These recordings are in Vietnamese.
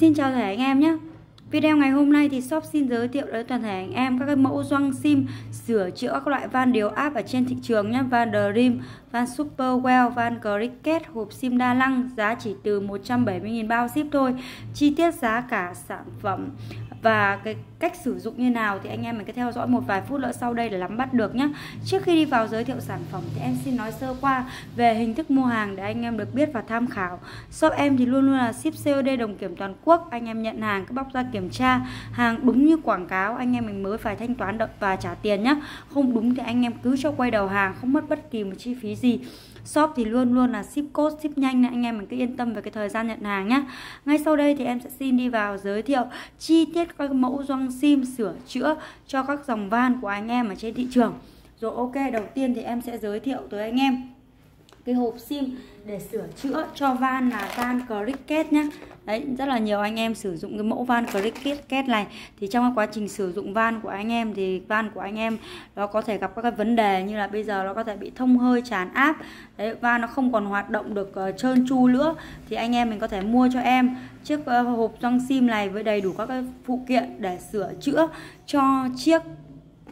Xin chào thể anh em nhé. Video ngày hôm nay thì shop xin giới thiệu đến toàn thể anh em các cái mẫu gioăng sim sửa chữa các loại van điều áp ở trên thị trường nhé. Van Dream, Van Superwell, Van Cricket, hộp sim đa năng giá chỉ từ 170.000 bao ship thôi. Chi tiết giá cả sản phẩm và cái cách sử dụng như nào thì anh em mình cứ theo dõi một vài phút nữa sau đây để nắm bắt được nhé. Trước khi đi vào giới thiệu sản phẩm thì em xin nói sơ qua về hình thức mua hàng để anh em được biết và tham khảo. Shop em thì luôn luôn là ship COD đồng kiểm toàn quốc. Anh em nhận hàng các bóc ra kiểm tra, hàng đúng như quảng cáo anh em mình mới phải thanh toán và trả tiền nhé. Không đúng thì anh em cứ cho quay đầu hàng, không mất bất kỳ một chi phí gì. Shop thì luôn luôn là ship code, ship nhanh nên anh em mình cứ yên tâm về cái thời gian nhận hàng nhé. Ngay sau đây thì em sẽ xin đi vào giới thiệu chi tiết các mẫu gioăng sim sửa chữa cho các dòng van của anh em ở trên thị trường. Rồi, ok, đầu tiên thì em sẽ giới thiệu tới anh em cái hộp sim để sửa chữa cho van là van Cricket nhé. Đấy, rất là nhiều anh em sử dụng cái mẫu van Cricket này thì trong quá trình sử dụng van của anh em thì van của anh em nó có thể gặp các cái vấn đề như là bây giờ nó có thể bị thông hơi, tràn áp, đấy, van nó không còn hoạt động được trơn tru nữa, thì anh em mình có thể mua cho em chiếc hộp gioăng sim này với đầy đủ các cái phụ kiện để sửa chữa cho chiếc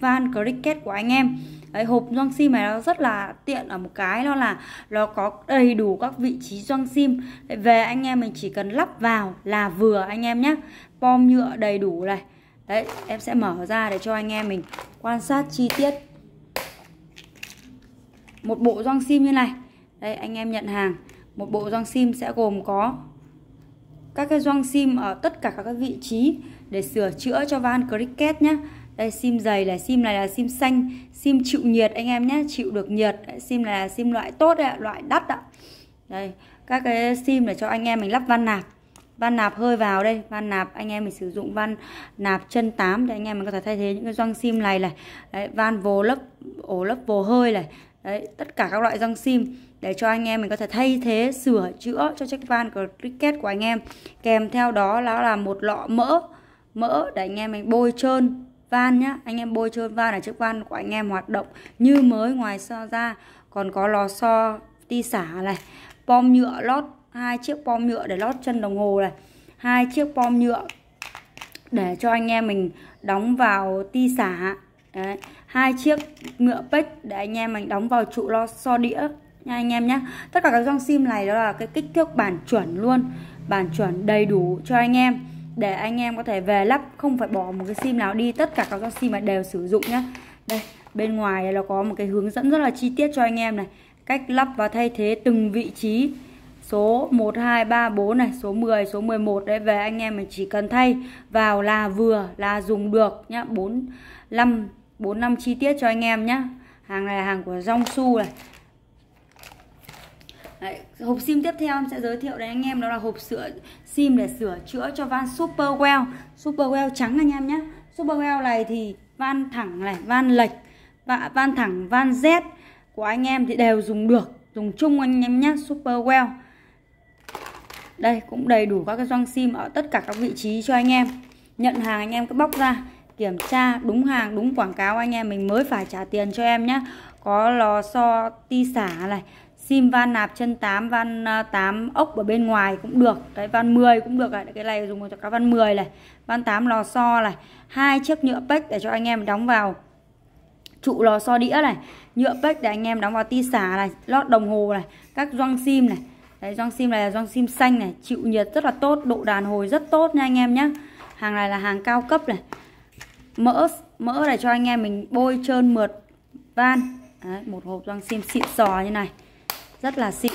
van Cricket của anh em. Đấy, hộp gioăng sim này nó rất là tiện ở một cái đó là nó có đầy đủ các vị trí gioăng sim. Đấy, về anh em mình chỉ cần lắp vào là vừa anh em nhé. Pom nhựa đầy đủ này. Đấy, em sẽ mở ra để cho anh em mình quan sát chi tiết một bộ gioăng sim như này. Đây, anh em nhận hàng một bộ gioăng sim sẽ gồm có các cái gioăng sim ở tất cả các vị trí để sửa chữa cho van Cricket nhé. Đây, sim dày là sim này là sim xanh, sim chịu nhiệt anh em nhé, chịu được nhiệt. Đấy, sim này là sim loại tốt đấy, loại đắt ạ. Đây, các cái sim để cho anh em mình lắp van nạp, van nạp hơi vào. Đây, van nạp anh em mình sử dụng van nạp chân 8 để anh em mình có thể thay thế những cái gioăng sim này này. Đấy, van vô lớp ổ lớp vô hơi này. Đấy, tất cả các loại gioăng sim để cho anh em mình có thể thay thế sửa chữa cho chiếc van Cricket của anh em. Kèm theo đó là một lọ mỡ để anh em mình bôi trơn van nhá, anh em bôi trơn van là chiếc van của anh em hoạt động như mới. Ngoài ra còn có lò xo ti xả này, pom nhựa lót, hai chiếc pom nhựa để lót chân đồng hồ này, hai chiếc pom nhựa để cho anh em mình đóng vào ti xả. Đấy, hai chiếc nhựa pếch để anh em mình đóng vào trụ lò xo đĩa nha anh em nhé. Tất cả các gioăng sim này đó là cái kích thước bản chuẩn luôn, bản chuẩn đầy đủ cho anh em để anh em có thể về lắp, không phải bỏ một cái sim nào đi, tất cả các con sim mà đều sử dụng nhé. Đây, bên ngoài này nó có một cái hướng dẫn rất là chi tiết cho anh em này, cách lắp và thay thế từng vị trí số 1, 2, 3, 4 này, số 10, số 11 đấy. Về anh em mình chỉ cần thay vào là vừa là dùng được nhá. 4, 5 chi tiết cho anh em nhé. Hàng này là hàng của Jong Su này. Đấy, hộp sim tiếp theo em sẽ giới thiệu đến anh em đó là hộp sim để sửa chữa cho van Superwell. Superwell trắng anh em nhé. Superwell này thì van thẳng này, van lệch, van thẳng, van Z của anh em thì đều dùng được, dùng chung anh em nhé. Superwell đây cũng đầy đủ các cái gioăng sim ở tất cả các vị trí cho anh em. Nhận hàng anh em cứ bóc ra kiểm tra, đúng hàng đúng quảng cáo anh em mình mới phải trả tiền cho em nhé. Có lò xo ti xả này, sim van nạp chân 8, van 8 ốc ở bên ngoài cũng được. Đấy, van 10 cũng được này. Cái này dùng cho cả van 10 này, van 8 lò xo này, hai chiếc nhựa pếch để cho anh em đóng vào trụ lò xo đĩa này, nhựa pếch để anh em đóng vào ti xả này, lót đồng hồ này, các gioăng sim này. Đấy, gioăng sim này là gioăng sim xanh này, chịu nhiệt rất là tốt, độ đàn hồi rất tốt nha anh em nhé. Hàng này là hàng cao cấp này. Mỡ để cho anh em mình bôi trơn mượt van. Đấy, một hộp gioăng sim xịn sò như này, rất là xịn,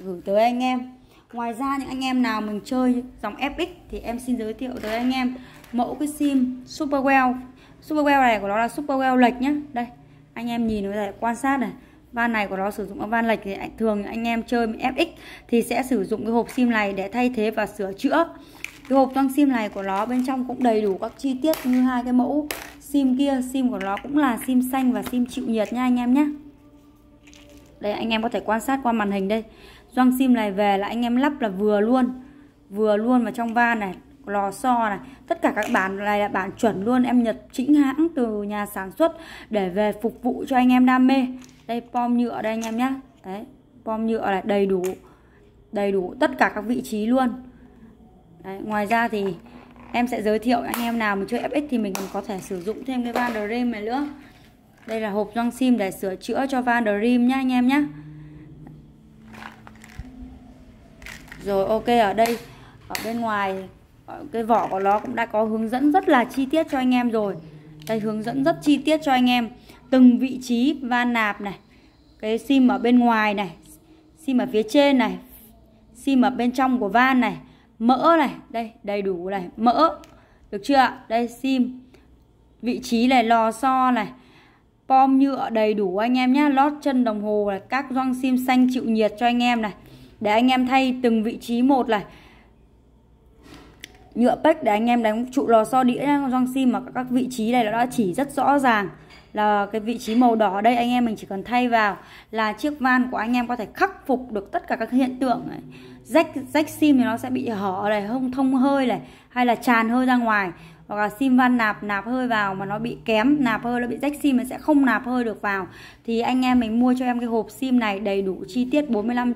gửi tới anh em. Ngoài ra những anh em nào mình chơi dòng FX thì em xin giới thiệu tới anh em mẫu cái sim Superwell. Superwell này của nó là Superwell lệch nhá. Đây, anh em nhìn có thể quan sát này, van này của nó sử dụng ở van lệch thì thường anh em chơi FX thì sẽ sử dụng cái hộp sim này để thay thế và sửa chữa. Cái hộp gioăng sim này của nó bên trong cũng đầy đủ các chi tiết như hai cái mẫu sim kia. Sim của nó cũng là sim xanh và sim chịu nhiệt nha anh em nhé. Đây, anh em có thể quan sát qua màn hình đây. Gioăng sim này về là anh em lắp là vừa luôn vào trong van này, lò xo này. Tất cả các bản này là bản chuẩn luôn, em nhập chính hãng từ nhà sản xuất để về phục vụ cho anh em đam mê. Đây, pom nhựa đây anh em nhé. Đấy, pom nhựa này đầy đủ tất cả các vị trí luôn. Đấy, ngoài ra thì em sẽ giới thiệu anh em nào mà chơi FX thì mình còn có thể sử dụng thêm cái Van Dream này nữa. Đây là hộp gioăng sim để sửa chữa cho Van Dream nhá anh em nhé. Rồi ok, ở đây ở bên ngoài cái vỏ của nó cũng đã có hướng dẫn rất là chi tiết cho anh em rồi. Đây, hướng dẫn rất chi tiết cho anh em từng vị trí van nạp này, cái sim ở bên ngoài này, sim ở phía trên này, sim ở bên trong của van này, mỡ này, đây đầy đủ này, mỡ, được chưa ạ? Đây sim, vị trí này, lò xo này, pom nhựa đầy đủ anh em nhé, lót chân đồng hồ này, các gioăng sim xanh chịu nhiệt cho anh em này, để anh em thay từng vị trí một này, nhựa pếch để anh em đánh trụ lò xo đĩa gioăng sim mà các vị trí này nó đã chỉ rất rõ ràng. Là cái vị trí màu đỏ ở đây anh em mình chỉ cần thay vào là chiếc van của anh em có thể khắc phục được tất cả các hiện tượng này. Rách sim thì nó sẽ bị hở này, không thông hơi này, hay là tràn hơi ra ngoài, hoặc là sim van nạp hơi vào mà nó bị kém nạp hơi, nó bị rách sim, nó sẽ không nạp hơi được vào. Thì anh em mình mua cho em cái hộp sim này đầy đủ chi tiết 45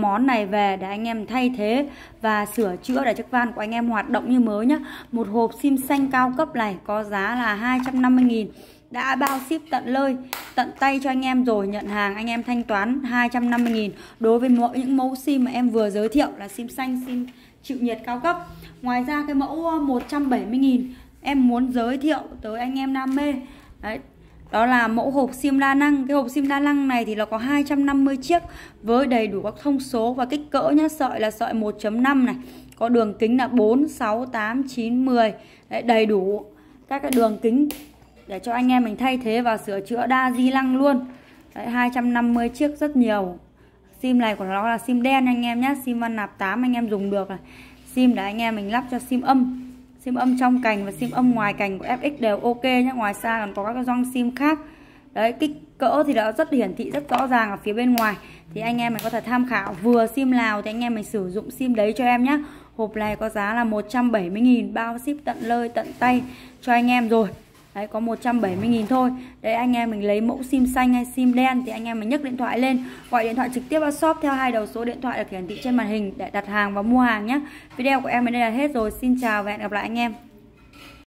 món này về để anh em thay thế và sửa chữa để chiếc van của anh em hoạt động như mới nhá. Một hộp sim xanh cao cấp này có giá là 250.000, đã bao ship tận nơi, tận tay cho anh em rồi. Nhận hàng anh em thanh toán 250.000 đối với mỗi những mẫu sim mà em vừa giới thiệu là sim xanh, sim chịu nhiệt cao cấp. Ngoài ra cái mẫu 170.000 em muốn giới thiệu tới anh em đam mê. Đấy, đó là mẫu hộp sim đa năng. Cái hộp sim đa năng này thì nó có 250 chiếc với đầy đủ các thông số và kích cỡ nhá. Sợi là sợi 1.5 này, có đường kính là 4, 6, 8, 9, 10. Đấy, đầy đủ các cái đường kính để cho anh em mình thay thế và sửa chữa đa di năng luôn. Đấy, 250 chiếc rất nhiều. Sim này của nó là sim đen anh em nhé, sim van nạp 8 anh em dùng được này. Sim để anh em mình lắp cho sim âm trong cành và sim âm ngoài cành của FX đều ok nhé. Ngoài ra còn có các gioăng sim khác. Đấy, kích cỡ thì đã rất hiển thị rất rõ ràng ở phía bên ngoài. Thì anh em mình có thể tham khảo, vừa sim nào thì anh em mình sử dụng sim đấy cho em nhé. Hộp này có giá là 170.000, bao ship tận nơi tận tay cho anh em rồi. Đấy, có 170.000 thôi. Đấy, anh em mình lấy mẫu sim xanh hay sim đen thì anh em mình nhấc điện thoại lên, gọi điện thoại trực tiếp vào shop theo hai đầu số điện thoại được hiển thị trên màn hình để đặt hàng và mua hàng nhé. Video của em đến đây là hết rồi. Xin chào và hẹn gặp lại anh em.